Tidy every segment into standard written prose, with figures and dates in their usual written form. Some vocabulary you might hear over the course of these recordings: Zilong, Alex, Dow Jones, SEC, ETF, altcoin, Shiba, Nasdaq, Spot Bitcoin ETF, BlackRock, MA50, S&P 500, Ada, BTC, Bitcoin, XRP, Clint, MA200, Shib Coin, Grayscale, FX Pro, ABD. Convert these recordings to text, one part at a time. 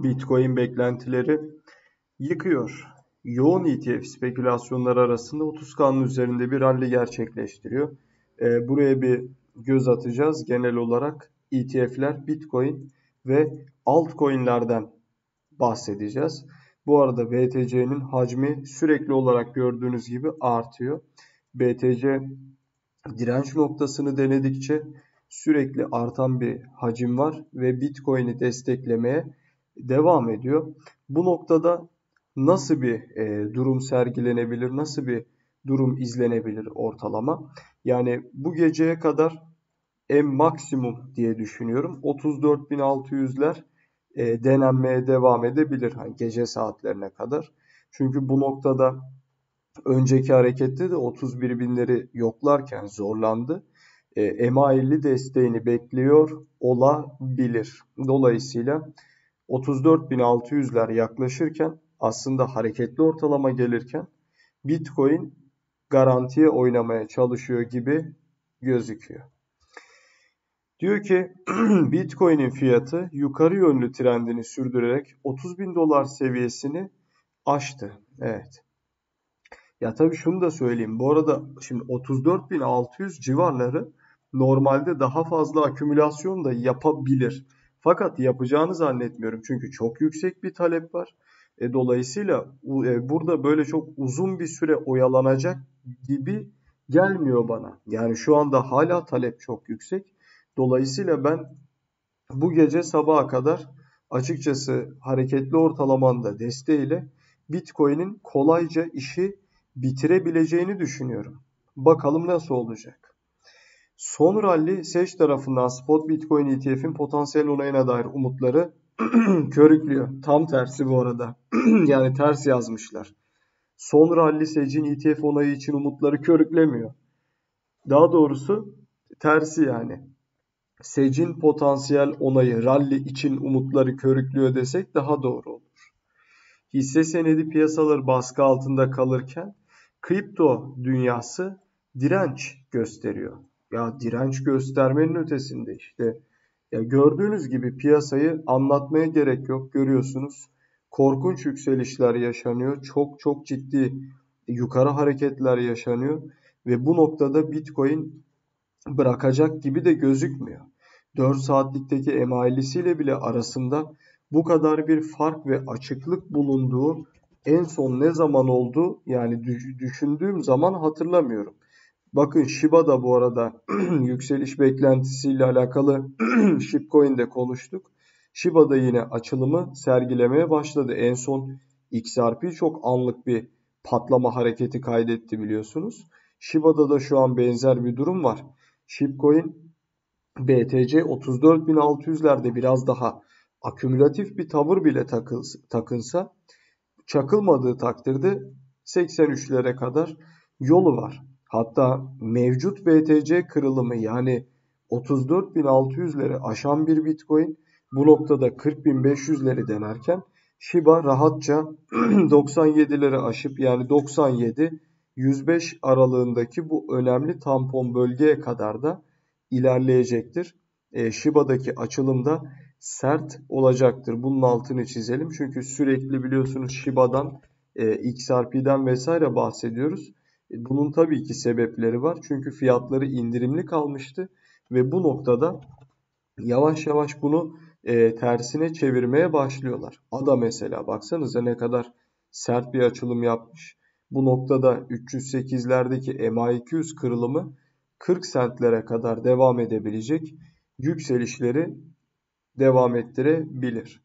Bitcoin beklentileri yıkıyor. Yoğun ETF spekülasyonları arasında 30K'nın üzerinde bir rally gerçekleştiriyor. Buraya bir göz atacağız. Genel olarak ETF'ler, Bitcoin ve altcoin'lerden bahsedeceğiz. Bu arada BTC'nin hacmi sürekli olarak gördüğünüz gibi artıyor. BTC direnç noktasını denedikçe sürekli artan bir hacim var ve Bitcoin'i desteklemeye devam ediyor. Bu noktada nasıl bir durum sergilenebilir, nasıl bir durum izlenebilir ortalama? Yani bu geceye kadar en maksimum diye düşünüyorum. 34.600'ler denenmeye devam edebilir hani gece saatlerine kadar. Çünkü bu noktada önceki harekette de 31.000'leri yoklarken zorlandı. MA50 desteğini bekliyor olabilir. Dolayısıyla 34.600'ler yaklaşırken aslında hareketli ortalama gelirken Bitcoin garantiye oynamaya çalışıyor gibi gözüküyor. Diyor ki Bitcoin'in fiyatı yukarı yönlü trendini sürdürerek 30.000 dolar seviyesini aştı. Evet. Ya tabii şunu da söyleyeyim. Bu arada şimdi 34.600 civarları normalde daha fazla akümülasyon da yapabilir. Fakat yapacağını zannetmiyorum. Çünkü çok yüksek bir talep var. Dolayısıyla burada böyle çok uzun bir süre oyalanacak gibi gelmiyor bana. Yani şu anda hala talep çok yüksek. Dolayısıyla ben bu gece sabaha kadar açıkçası hareketli ortalamanda desteğiyle Bitcoin'in kolayca işi bitirebileceğini düşünüyorum. Bakalım nasıl olacak. Son rally SEC tarafından Spot Bitcoin ETF'in potansiyel onayına dair umutları körüklüyor. Tam tersi bu arada. Yani ters yazmışlar. Son rally SEC'in ETF onayı için umutları körüklemiyor. Daha doğrusu tersi yani. SEC'in potansiyel onayı rally için umutları körüklüyor desek daha doğru olur. Hisse senedi piyasaları baskı altında kalırken kripto dünyası direnç gösteriyor. Ya direnç göstermenin ötesinde işte. Ya gördüğünüz gibi piyasayı anlatmaya gerek yok. Görüyorsunuz korkunç yükselişler yaşanıyor. Çok çok ciddi yukarı hareketler yaşanıyor. Ve bu noktada Bitcoin bırakacak gibi de gözükmüyor. 4 saatlikteki MA50'siyle bile arasında bu kadar bir fark ve açıklık bulunduğu en son ne zaman oldu? Yani düşündüğüm zaman hatırlamıyorum. Bakın Shiba da bu arada yükseliş beklentisiyle alakalı Shib Coin'de konuştuk. Shiba da yine açılımı sergilemeye başladı. En son XRP çok anlık bir patlama hareketi kaydetti biliyorsunuz. Shiba'da da şu an benzer bir durum var. Shib Coin BTC 34.600'lerde biraz daha akümülatif bir tavır bile takınsa çakılmadığı takdirde 83'lere kadar yolu var. Hatta mevcut BTC kırılımı yani 34.600'leri aşan bir Bitcoin bu noktada 40.500'leri denerken Shiba rahatça 97'leri aşıp yani 97-105 aralığındaki bu önemli tampon bölgeye kadar da ilerleyecektir. Shiba'daki açılım da sert olacaktır. Bunun altını çizelim. Çünkü sürekli biliyorsunuz Shiba'dan, XRP'den vesaire bahsediyoruz. Bunun tabii ki sebepleri var. Çünkü fiyatları indirimli kalmıştı. Ve bu noktada yavaş yavaş bunu tersine çevirmeye başlıyorlar. Ada mesela baksanıza ne kadar sert bir açılım yapmış. Bu noktada 308'lerdeki MA200 kırılımı 40 centlere kadar devam edebilecek yükselişleri devam ettirebilir.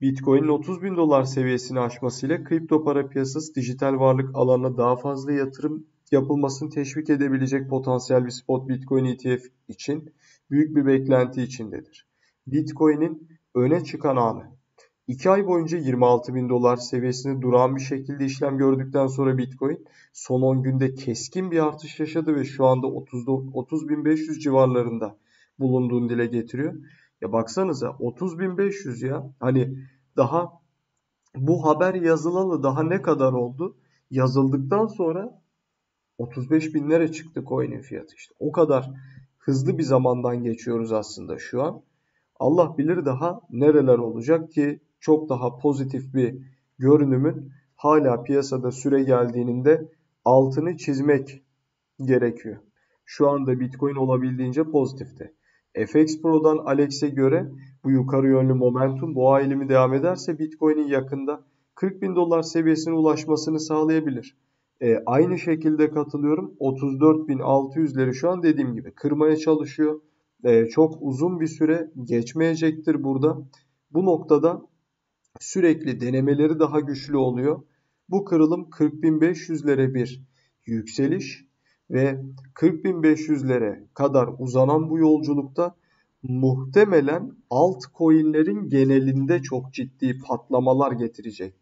Bitcoin'in 30.000 dolar seviyesini aşmasıyla kripto para piyasası dijital varlık alanına daha fazla yatırım yapılmasını teşvik edebilecek potansiyel bir spot Bitcoin ETF için büyük bir beklenti içindedir. Bitcoin'in öne çıkan anı. 2 ay boyunca 26.000 dolar seviyesinde duran bir şekilde işlem gördükten sonra Bitcoin son 10 günde keskin bir artış yaşadı ve şu anda 30.500 civarlarında bulunduğunu dile getiriyor. Ya baksanıza 30.500 ya hani daha bu haber yazılalı daha ne kadar oldu? Yazıldıktan sonra 35.000'lere çıktı coin'in fiyatı işte. O kadar hızlı bir zamandan geçiyoruz aslında şu an. Allah bilir daha nereler olacak ki çok daha pozitif bir görünümün hala piyasada süre geldiğinin de altını çizmek gerekiyor. Şu anda Bitcoin olabildiğince pozitifte. FX Pro'dan Alex'e göre bu yukarı yönlü momentum boğa eğilimi devam ederse Bitcoin'in yakında 40.000 dolar seviyesine ulaşmasını sağlayabilir. Aynı şekilde katılıyorum. 34.600'leri şu an dediğim gibi kırmaya çalışıyor. Çok uzun bir süre geçmeyecektir burada. Bu noktada sürekli denemeleri daha güçlü oluyor. Bu kırılım 40.500'lere bir yükseliş ve 40.500'lere kadar uzanan bu yolculukta muhtemelen altcoin'lerin genelinde çok ciddi patlamalar getirecektir.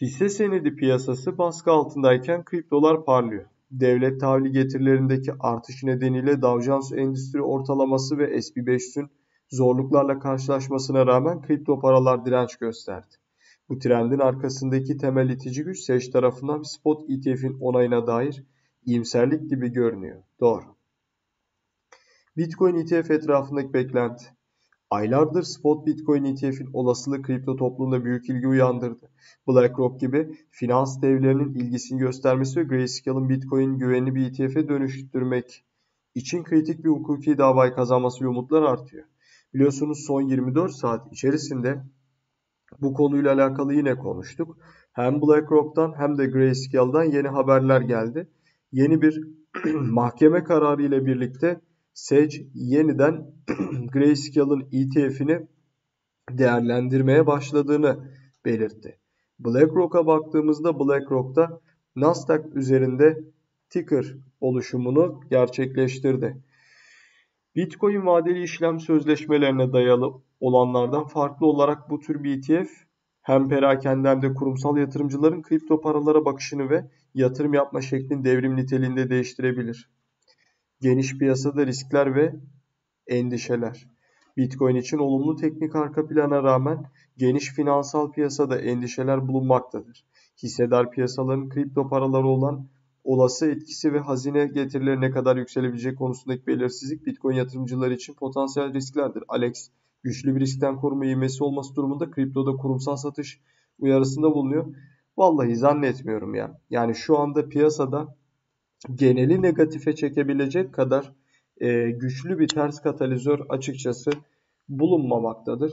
Hisse senedi piyasası baskı altındayken kriptolar parlıyor. Devlet tahvili getirilerindeki artış nedeniyle Dow Jones endüstri ortalaması ve S&P 500'ün zorluklarla karşılaşmasına rağmen kripto paralar direnç gösterdi. Bu trendin arkasındaki temel itici güç SEC tarafından Spot ETF'in onayına dair iyimserlik gibi görünüyor. Doğru. Bitcoin ETF etrafındaki beklenti. Aylardır Spot Bitcoin ETF'in olasılığı kripto toplumda büyük ilgi uyandırdı. BlackRock gibi finans devlerinin ilgisini göstermesi ve Grayscale'ın Bitcoin güvenli bir ETF'e dönüştürmek için kritik bir hukuki davayı kazanması ve umutlar artıyor. Biliyorsunuz son 24 saat içerisinde bu konuyla alakalı yine konuştuk. Hem BlackRock'tan hem de Grayscale'dan yeni haberler geldi. Yeni bir mahkeme kararı ile birlikte SEC yeniden Grayscale'ın ETF'ini değerlendirmeye başladığını belirtti. BlackRock'a baktığımızda BlackRock'ta Nasdaq üzerinde ticker oluşumunu gerçekleştirdi. Bitcoin vadeli işlem sözleşmelerine dayalı olanlardan farklı olarak bu tür bir ETF hem perakende hem de kurumsal yatırımcıların kripto paralara bakışını ve yatırım yapma şeklini devrim niteliğinde değiştirebilir. Geniş piyasada riskler ve endişeler. Bitcoin için olumlu teknik arka plana rağmen geniş finansal piyasada endişeler bulunmaktadır. Hissedar piyasaların kripto paraları olan olası etkisi ve hazine getirileri ne kadar yükselebilecek konusundaki belirsizlik Bitcoin yatırımcıları için potansiyel risklerdir. Alex güçlü bir riskten koruma ivmesi olması durumunda kriptoda kurumsal satış uyarısında bulunuyor. Vallahi zannetmiyorum ya. Yani şu anda piyasada geneli negatife çekebilecek kadar güçlü bir ters katalizör açıkçası bulunmamaktadır.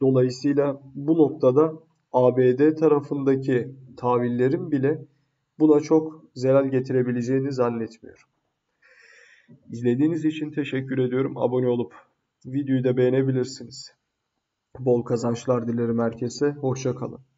Dolayısıyla bu noktada ABD tarafındaki tahvillerin bile buna çok zarar getirebileceğini zannetmiyorum. İzlediğiniz için teşekkür ediyorum. Abone olup videoyu da beğenebilirsiniz. Bol kazançlar dilerim herkese. Hoşça kalın.